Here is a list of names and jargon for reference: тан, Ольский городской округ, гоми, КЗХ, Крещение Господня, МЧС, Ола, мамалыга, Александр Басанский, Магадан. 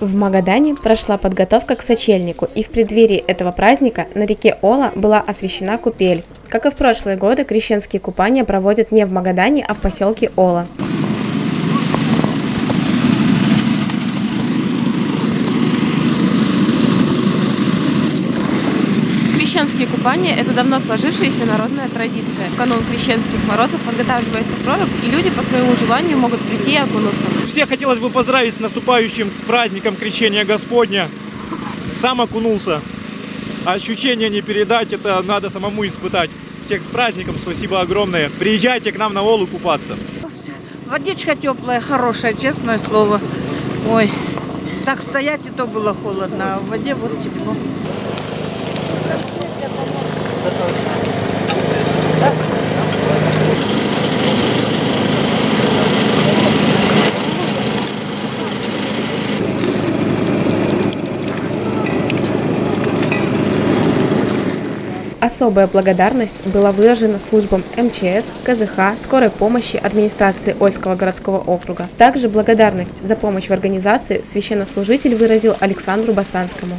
В Магадане прошла подготовка к сочельнику, и в преддверии этого праздника на реке Ола была освящена купель. Как и в прошлые годы, крещенские купания проводят не в Магадане, а в поселке Ола. Крещенские купания – это давно сложившаяся народная традиция. В канун крещенских морозов подготавливается прорубь, и люди по своему желанию могут прийти и окунуться. Всех хотелось бы поздравить с наступающим праздником Крещения Господня. Сам окунулся. Ощущения не передать, это надо самому испытать. Всех с праздником, спасибо огромное. Приезжайте к нам на Олу купаться. Водичка теплая, хорошая, честное слово. Ой, так стоять и то было холодно, а в воде вот тепло. Особая благодарность была выражена службам МЧС, КЗХ, скорой помощи, администрации Ольского городского округа. Также благодарность за помощь в организации священнослужитель выразил Александру Басанскому.